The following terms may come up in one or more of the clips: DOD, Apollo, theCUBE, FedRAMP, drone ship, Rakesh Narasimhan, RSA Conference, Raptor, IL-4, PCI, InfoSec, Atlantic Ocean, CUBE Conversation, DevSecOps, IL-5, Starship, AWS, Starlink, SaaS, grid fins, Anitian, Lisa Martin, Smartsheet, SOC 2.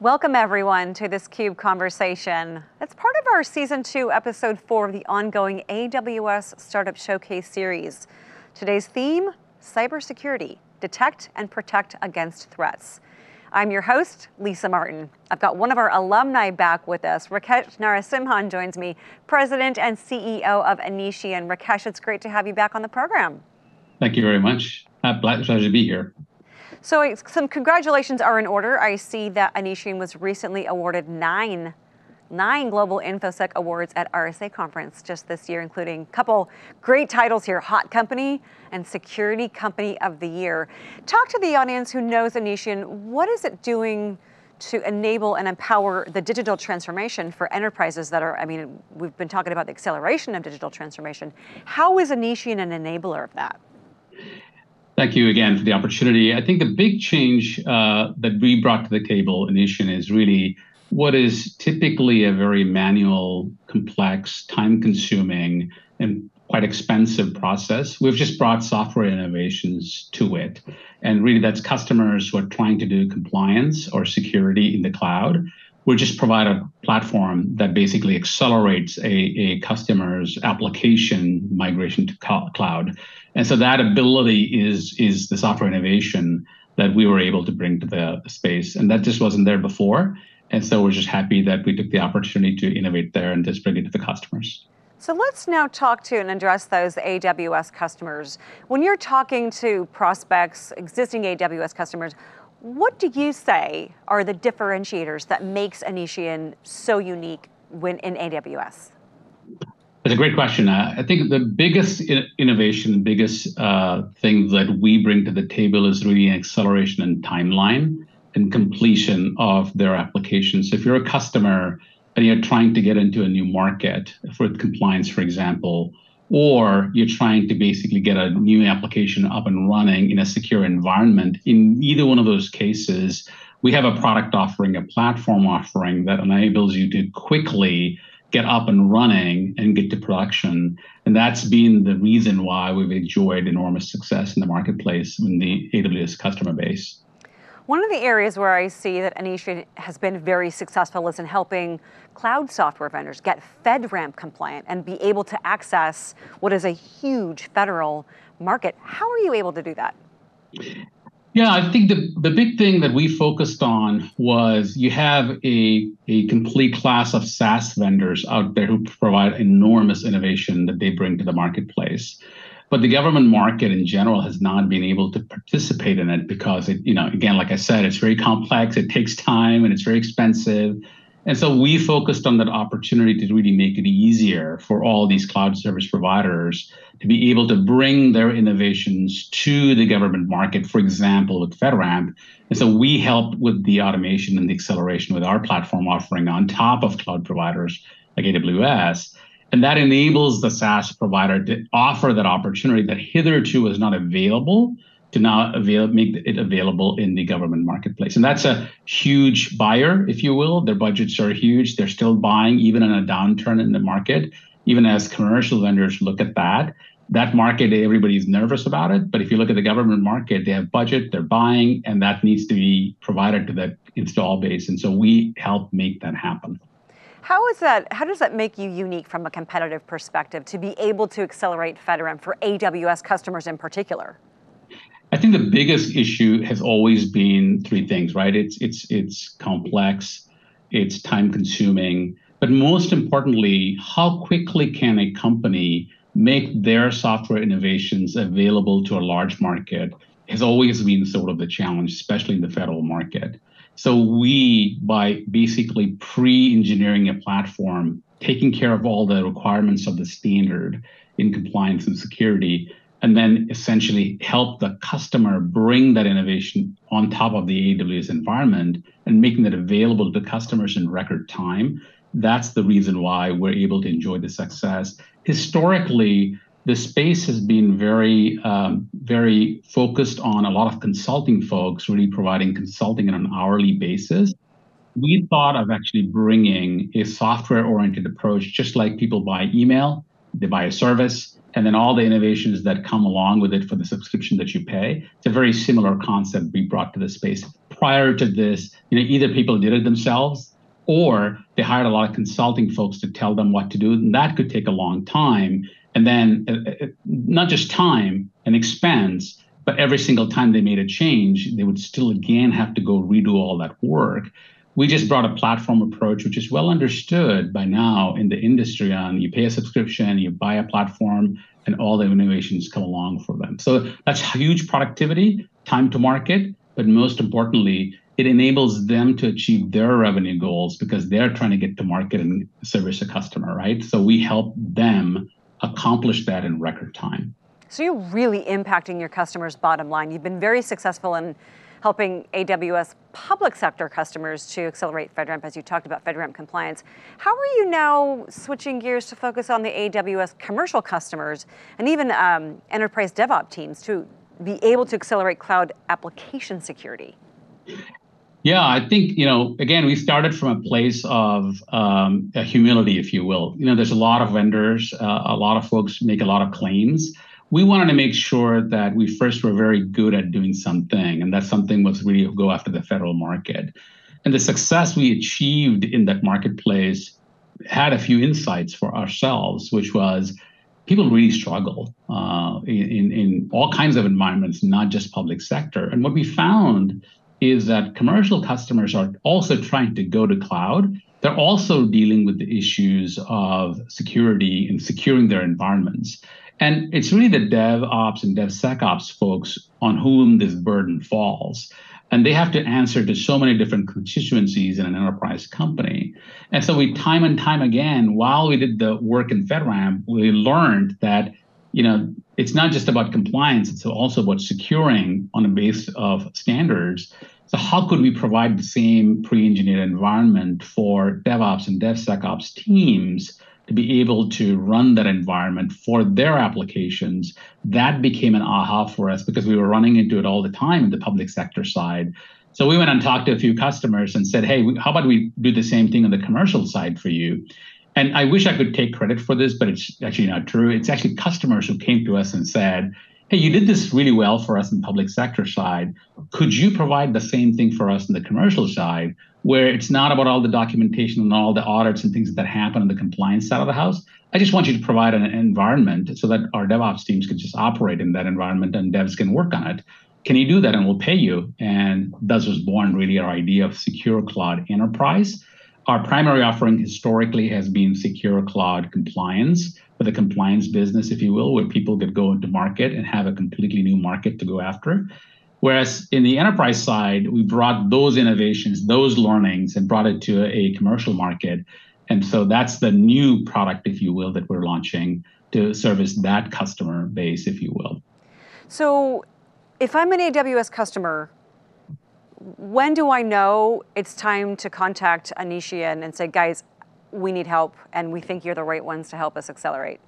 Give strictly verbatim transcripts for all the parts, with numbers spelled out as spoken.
Welcome everyone to this CUBE Conversation. It's part of our season two, episode four of the ongoing A W S Startup Showcase series. Today's theme, cybersecurity, detect and protect against threats. I'm your host, Lisa Martin. I've got one of our alumni back with us. Rakesh Narasimhan joins me, President and C E O of Anitian. Rakesh, it's great to have you back on the program. Thank you very much. A pleasure to be here. So some congratulations are in order. I see that Anitian was recently awarded nine, nine Global InfoSec Awards at R S A Conference just this year, including a couple great titles here, Hot Company and Security Company of the Year. Talk to the audience who knows Anitian. What is it doing to enable and empower the digital transformation for enterprises that are, I mean, we've been talking about the acceleration of digital transformation. How is Anitian an enabler of that? Thank you again for the opportunity. I think the big change uh, that we brought to the table, Anitian, is really what is typically a very manual, complex, time-consuming, and quite expensive process. We've just brought software innovations to it. And really, that's customers who are trying to do compliance or security in the cloud. We just provide a platform that basically accelerates a, a customer's application migration to cloud. And so that ability is, is the software innovation that we were able to bring to the space. And that just wasn't there before. And so we're just happy that we took the opportunity to innovate there and just bring it to the customers. So let's now talk to and address those A W S customers. When you're talking to prospects, existing A W S customers, what do you say are the differentiators that makes Anitian so unique when in A W S? That's a great question. Uh, I think the biggest in innovation, the biggest uh, thing that we bring to the table is really an acceleration and timeline and completion of their applications. So if you're a customer and you're trying to get into a new market for compliance, for example, or you're trying to basically get a new application up and running in a secure environment, in either one of those cases, we have a product offering, a platform offering that enables you to quickly get up and running and get to production. And that's been the reason why we've enjoyed enormous success in the marketplace in the A W S customer base. One of the areas where I see that Anitian has been very successful is in helping cloud software vendors get FedRAMP compliant and be able to access what is a huge federal market. How are you able to do that? Yeah, I think the, the big thing that we focused on was you have a, a complete class of SaaS vendors out there who provide enormous innovation that they bring to the marketplace. But the government market in general has not been able to participate in it because, it, you know, again, like I said, it's very complex, it takes time, and it's very expensive. And so we focused on that opportunity to really make it easier for all these cloud service providers to be able to bring their innovations to the government market, for example, with FedRAMP. And so we helped with the automation and the acceleration with our platform offering on top of cloud providers like A W S. And that enables the SaaS provider to offer that opportunity that hitherto was not available, to now avail make it available in the government marketplace. And that's a huge buyer, if you will. Their budgets are huge. They're still buying, even in a downturn in the market, even as commercial vendors look at that. That market, everybody's nervous about it. But if you look at the government market, they have budget, they're buying, and that needs to be provided to that install base. And so we help make that happen. How is that, how does that make you unique from a competitive perspective to be able to accelerate FedRAMP for A W S customers in particular? I think the biggest issue has always been three things, right? It's, it's, it's complex, it's time consuming, but most importantly, how quickly can a company make their software innovations available to a large market has always been sort of the challenge, especially in the federal market. So we, by basically pre-engineering a platform, taking care of all the requirements of the standard in compliance and security, and then essentially help the customer bring that innovation on top of the A W S environment and making that available to customers in record time, that's the reason why we're able to enjoy the success. Historically, the space has been very, um, very focused on a lot of consulting folks really providing consulting on an hourly basis. We thought of actually bringing a software-oriented approach, just like people buy email, they buy a service, and then all the innovations that come along with it for the subscription that you pay. It's a very similar concept we brought to the space prior to this, you know, either people did it themselves or they hired a lot of consulting folks to tell them what to do. And that could take a long time. And then uh, not just time and expense, but every single time they made a change, they would still again have to go redo all that work. We just brought a platform approach, which is well understood by now in the industry. On you pay a subscription, you buy a platform, and all the innovations come along for them. So that's huge productivity, time to market, but most importantly, it enables them to achieve their revenue goals because they're trying to get to market and service a customer, right? So we help them accomplish that in record time. So you're really impacting your customers' bottom line. You've been very successful in helping A W S public sector customers to accelerate FedRAMP, as you talked about FedRAMP compliance. How are you now switching gears to focus on the A W S commercial customers and even um, enterprise DevOps teams to be able to accelerate cloud application security? Yeah, I think, you know, again, we started from a place of um, a humility, if you will. You know, there's a lot of vendors, uh, a lot of folks make a lot of claims. We wanted to make sure that we first were very good at doing something, and that something was really go after the federal market. And the success we achieved in that marketplace had a few insights for ourselves, which was people really struggle uh, in, in all kinds of environments, not just public sector. And what we found is that commercial customers are also trying to go to cloud. They're also dealing with the issues of security and securing their environments. And it's really the DevOps and DevSecOps folks on whom this burden falls. And they have to answer to so many different constituencies in an enterprise company. And so we time and time again, while we did the work in FedRAMP, we learned that, you know, it's not just about compliance, it's also about securing on a base of standards. So how could we provide the same pre-engineered environment for DevOps and DevSecOps teams to be able to run that environment for their applications? That became an aha for us because we were running into it all the time in the public sector side. So we went and talked to a few customers and said, hey, how about we do the same thing on the commercial side for you? And I wish I could take credit for this, but it's actually not true. It's actually customers who came to us and said, hey, you did this really well for us in public sector side. Could you provide the same thing for us in the commercial side, where it's not about all the documentation and all the audits and things that happen on the compliance side of the house? I just want you to provide an environment so that our DevOps teams can just operate in that environment and devs can work on it. Can you do that? And we'll pay you. And thus was born really our idea of Secure Cloud Enterprise. Our primary offering historically has been Secure Cloud Compliance, for the compliance business, if you will, where people could go into market and have a completely new market to go after. Whereas in the enterprise side, we brought those innovations, those learnings, and brought it to a commercial market. And so that's the new product, if you will, that we're launching to service that customer base, if you will. So if I'm an A W S customer, when do I know it's time to contact Anitian and say, guys, we need help, and we think you're the right ones to help us accelerate?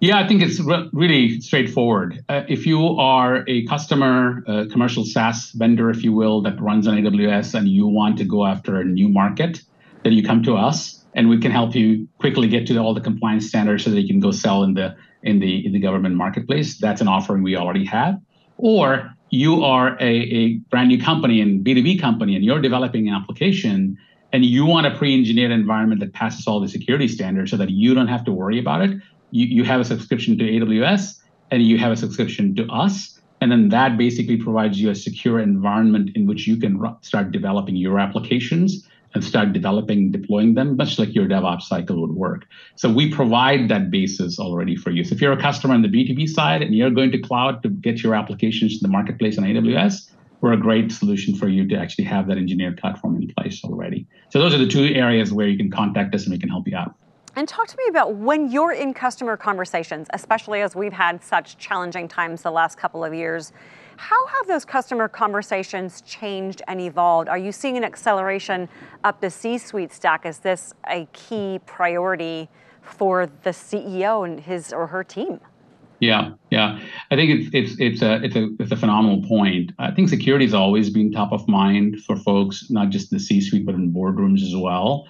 Yeah, I think it's re really straightforward. Uh, if you are a customer, a commercial SaaS vendor, if you will, that runs on A W S, and you want to go after a new market, then you come to us, and we can help you quickly get to all the compliance standards so that you can go sell in the in the in the government marketplace. That's an offering we already have. Or you are a, a brand new company and B two B company, and you're developing an application, and you want a pre-engineered environment that passes all the security standards so that you don't have to worry about it. You, you have a subscription to A W S, and you have a subscription to us. And then that basically provides you a secure environment in which you can start developing your applications and start developing, deploying them, much like your DevOps cycle would work. So we provide that basis already for you. So if you're a customer on the B two B side and you're going to cloud to get your applications to the marketplace on A W S, we're a great solution for you to actually have that engineered platform in place already. So those are the two areas where you can contact us and we can help you out. And talk to me about when you're in customer conversations, especially as we've had such challenging times the last couple of years, how have those customer conversations changed and evolved? Are you seeing an acceleration up the C-suite stack? Is this a key priority for the C E O and his or her team? Yeah, yeah. I think it's it's it's a it's a it's a phenomenal point. I think security has always been top of mind for folks, not just in the C-suite, but in boardrooms as well.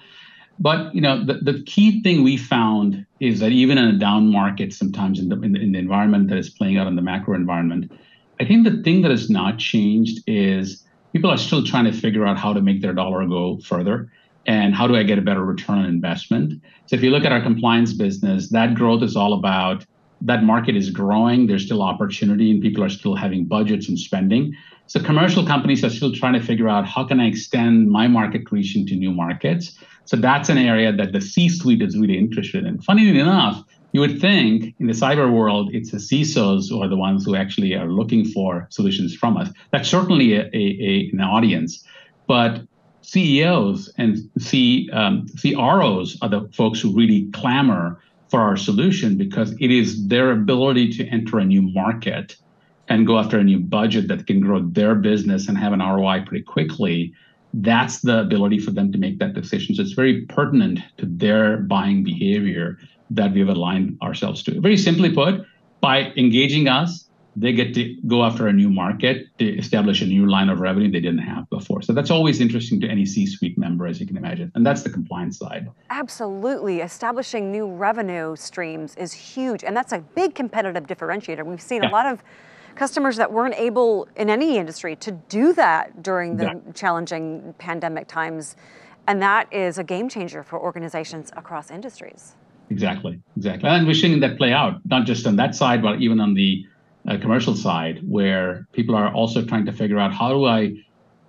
But you know, the, the key thing we found is that even in a down market, sometimes in the, in the in the environment that is playing out in the macro environment, I think the thing that has not changed is people are still trying to figure out how to make their dollar go further and how do I get a better return on investment. So if you look at our compliance business, that growth is all about, that market is growing, there's still opportunity and people are still having budgets and spending. So commercial companies are still trying to figure out how can I extend my market reach into new markets. So that's an area that the C-suite is really interested in. Funnily enough, you would think in the cyber world, it's the C I S Os who are the ones who actually are looking for solutions from us. That's certainly a, a, a, an audience, but C E Os and C, um, C R Os are the folks who really clamor for our solution because it is their ability to enter a new market and go after a new budget that can grow their business and have an R O I pretty quickly. That's the ability for them to make that decision. So it's very pertinent to their buying behavior that we've aligned ourselves to. Very simply put, by engaging us, they get to go after a new market to establish a new line of revenue they didn't have before. So that's always interesting to any C-suite member, as you can imagine. And that's the compliance side. Absolutely, establishing new revenue streams is huge. And that's a big competitive differentiator. We've seen yeah. a lot of customers that weren't able in any industry to do that during the yeah. challenging pandemic times. And that is a game changer for organizations across industries. Exactly, exactly. And we're seeing that play out, not just on that side, but even on the uh, commercial side, where people are also trying to figure out how do I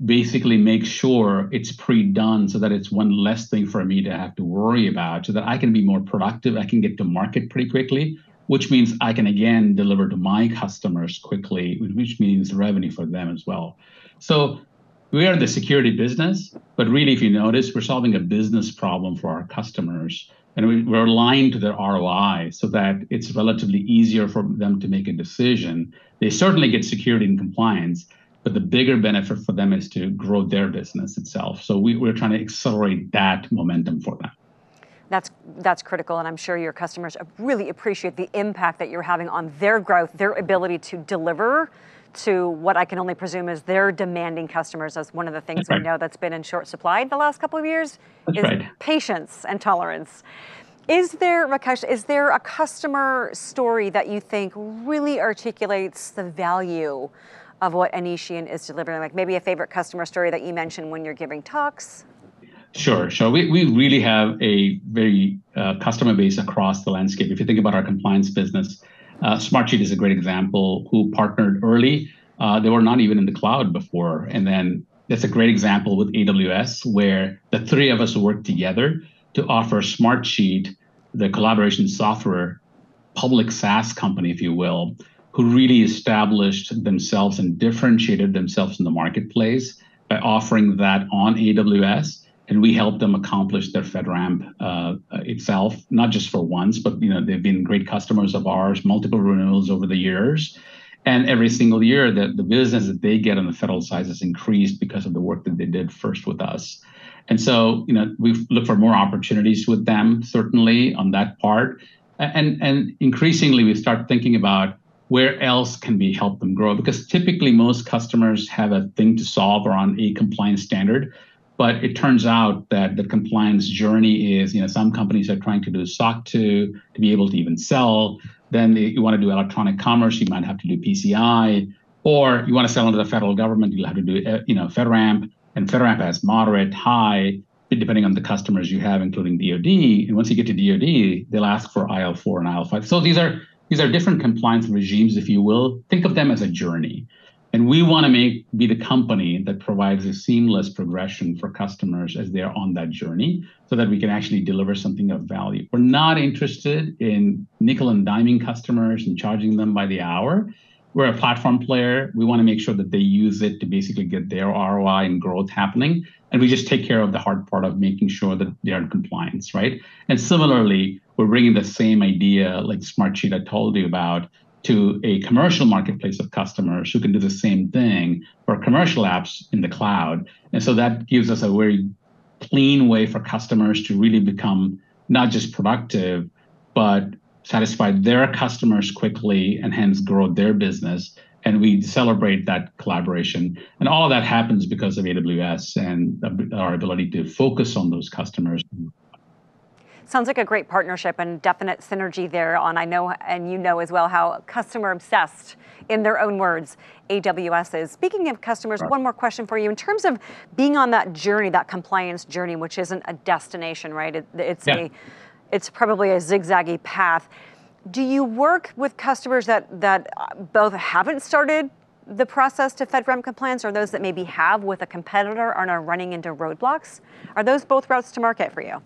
basically make sure it's pre-done so that it's one less thing for me to have to worry about so that I can be more productive, I can get to market pretty quickly, which means I can again deliver to my customers quickly, which means revenue for them as well. So we are in the security business, but really if you notice, we're solving a business problem for our customers. And we're aligned to their R O I so that it's relatively easier for them to make a decision. They certainly get security and compliance, but the bigger benefit for them is to grow their business itself. So we, we're trying to accelerate that momentum for them. That's, that's critical, and I'm sure your customers really appreciate the impact that you're having on their growth, their ability to deliver to what I can only presume is their demanding customers, as one of the things right. we know that's been in short supply the last couple of years that's is right. patience and tolerance. Is there, Rakesh, is there a customer story that you think really articulates the value of what Anitian is delivering? Like maybe a favorite customer story that you mentioned when you're giving talks? Sure, sure. We, we really have a very uh, customer base across the landscape. If you think about our compliance business, Uh, Smartsheet is a great example who partnered early. Uh, they were not even in the cloud before. And then that's a great example with A W S where the three of us worked together to offer Smartsheet, the collaboration software, public SaaS company, if you will, who really established themselves and differentiated themselves in the marketplace by offering that on A W S. And we helped them accomplish their FedRAMP uh, itself, not just for once, but you know they've been great customers of ours, multiple renewals over the years. And every single year, the, the business that they get on the federal side has increased because of the work that they did first with us. And so you know we've looked for more opportunities with them, certainly on that part. And, and increasingly, we start thinking about where else can we help them grow? Because typically, most customers have a thing to solve around a compliance standard. But it turns out that the compliance journey is, you know, some companies are trying to do S O C two to be able to even sell. Then they, you want to do electronic commerce, you might have to do P C I, or you want to sell into the federal government, you'll have to do, you know, FedRAMP, and FedRAMP has moderate, high, depending on the customers you have, including D O D. And once you get to D O D, they'll ask for I L four and I L five. So these are these are different compliance regimes, if you will. Think of them as a journey. And we want to make be the company that provides a seamless progression for customers as they're on that journey so that we can actually deliver something of value. We're not interested in nickel and diming customers and charging them by the hour. We're a platform player. We want to make sure that they use it to basically get their R O I and growth happening. And we just take care of the hard part of making sure that they are in compliance, right? And similarly, we're bringing the same idea like Smartsheet I told you about to a commercial marketplace of customers who can do the same thing for commercial apps in the cloud. And so that gives us a very clean way for customers to really become not just productive, but satisfy their customers quickly and hence grow their business. And we celebrate that collaboration. And all of that happens because of A W S and our ability to focus on those customers. Sounds like a great partnership and definite synergy there on, I know, and you know as well, how customer obsessed, in their own words, A W S is. Speaking of customers, right. One more question for you. In terms of being on that journey, that compliance journey, which isn't a destination, right? It, it's, yeah. a, it's probably a zigzaggy path. Do you work with customers that, that both haven't started the process to FedRAMP compliance, or those that maybe have with a competitor and are running into roadblocks? Are those both routes to market for you?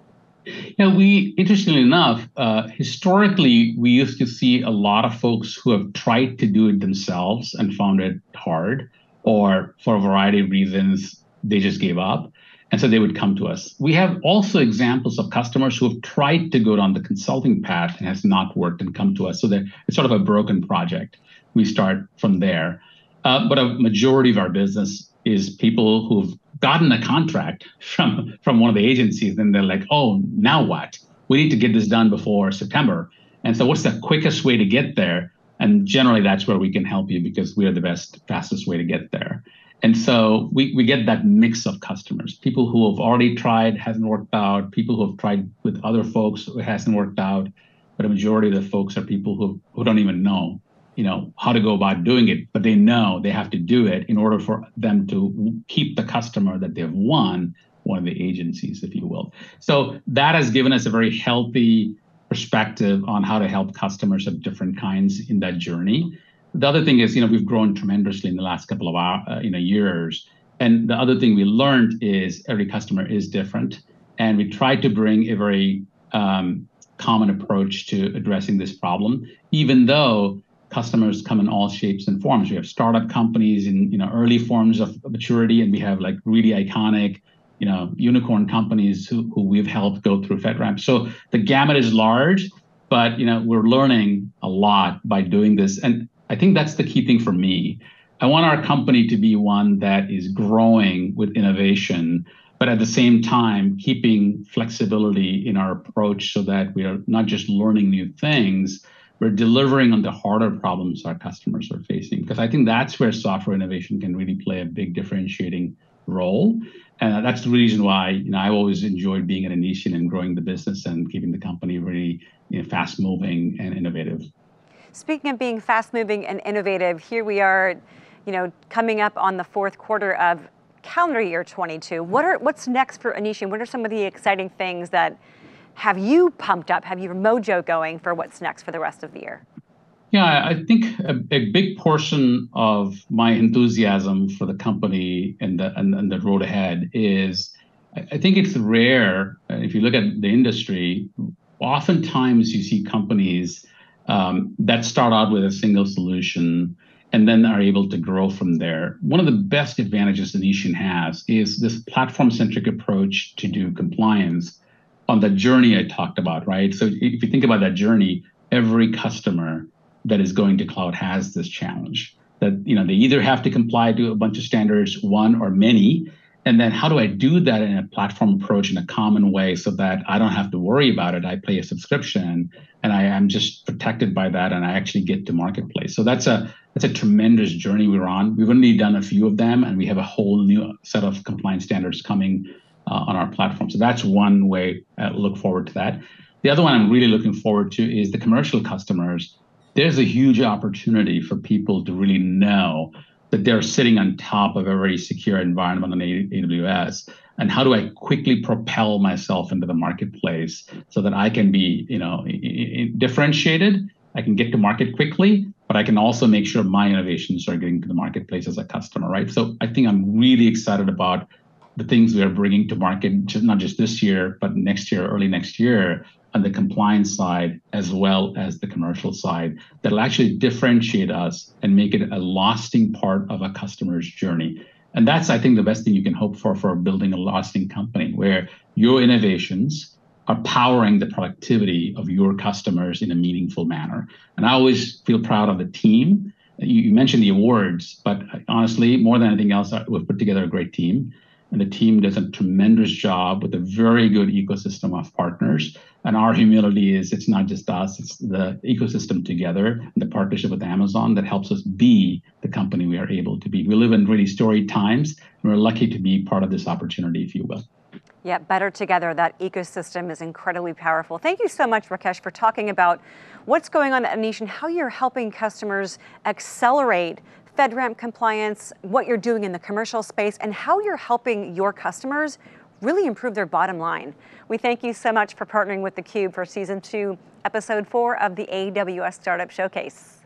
Yeah, we, interestingly enough, uh, historically, we used to see a lot of folks who have tried to do it themselves and found it hard, or for a variety of reasons, they just gave up. And so they would come to us. We have also examples of customers who have tried to go down the consulting path and has not worked and come to us. So that it's sort of a broken project. We start from there. Uh, but a majority of our business is people who've gotten a contract from, from one of the agencies. Then they're like, oh, now what? We need to get this done before September. And so what's the quickest way to get there? And generally, that's where we can help you, because we are the best, fastest way to get there. And so we, we get that mix of customers, people who have already tried, hasn't worked out, people who have tried with other folks, it hasn't worked out. But a majority of the folks are people who, who don't even know, you know, how to go about doing it, but they know they have to do it in order for them to keep the customer that they've won, one of the agencies, if you will. So that has given us a very healthy perspective on how to help customers of different kinds in that journey. The other thing is, you know, we've grown tremendously in the last couple of our, uh, you know, years. And the other thing we learned is every customer is different. And we try to bring a very um, common approach to addressing this problem, even though customers come in all shapes and forms. We have startup companies in, you know, early forms of maturity, and we have like really iconic, you know, unicorn companies who, who we've helped go through FedRAMP. So the gamut is large, but, you know, we're learning a lot by doing this. And I think that's the key thing for me. I want our company to be one that is growing with innovation, but at the same time, keeping flexibility in our approach so that we are not just learning new things, we're delivering on the harder problems our customers are facing. Because I think that's where software innovation can really play a big differentiating role. And that's the reason why, you know, I've always enjoyed being at Anitian and growing the business and keeping the company really, you know, fast moving and innovative. Speaking of being fast-moving and innovative, here we are, you know, coming up on the fourth quarter of calendar year twenty-two. What are, what's next for Anitian? What are some of the exciting things that have you pumped up, have your mojo going for what's next for the rest of the year? Yeah, I think a, a big portion of my enthusiasm for the company and the, and, and the road ahead is, I think it's rare, if you look at the industry, oftentimes you see companies Um, that start out with a single solution and then are able to grow from there. One of the best advantages Anitian has is this platform-centric approach to do compliance on the journey I talked about, right? So if you think about that journey, every customer that is going to cloud has this challenge that, you know, they either have to comply to a bunch of standards, one or many, and then how do I do that in a platform approach in a common way so that I don't have to worry about it? I pay a subscription and I am just protected by that, and I actually get to marketplace. So that's a that's a tremendous journey we're on. We've only done a few of them, and we have a whole new set of compliance standards coming uh, on our platform. So that's one way I look forward to that. The other one I'm really looking forward to is the commercial customers. There's a huge opportunity for people to really know that they're sitting on top of a very secure environment on A W S, and how do I quickly propel myself into the marketplace so that I can be, you know, differentiated, I can get to market quickly, but I can also make sure my innovations are getting to the marketplace as a customer, right? So I think I'm really excited about the things we are bringing to market, not just this year, but next year, early next year, on the compliance side, as well as the commercial side, that'll actually differentiate us and make it a lasting part of a customer's journey. And that's, I think, the best thing you can hope for, for building a lasting company, where your innovations are powering the productivity of your customers in a meaningful manner. And I always feel proud of the team. You mentioned the awards, but honestly, more than anything else, we've put together a great team. And the team does a tremendous job with a very good ecosystem of partners. And our humility is it's not just us, it's the ecosystem together, and the partnership with Amazon that helps us be the company we are able to be. We live in really storied times, and we're lucky to be part of this opportunity, if you will. Yeah, better together. That ecosystem is incredibly powerful. Thank you so much, Rakesh, for talking about what's going on at Anitian, how you're helping customers accelerate FedRAMP compliance, what you're doing in the commercial space, and how you're helping your customers really improve their bottom line. We thank you so much for partnering with theCUBE for season two, episode four of the A W S Startup Showcase.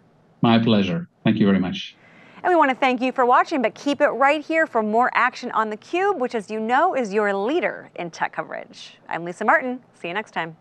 My pleasure. Thank you very much. And we want to thank you for watching, but keep it right here for more action on theCUBE, which, as you know, is your leader in tech coverage. I'm Lisa Martin. See you next time.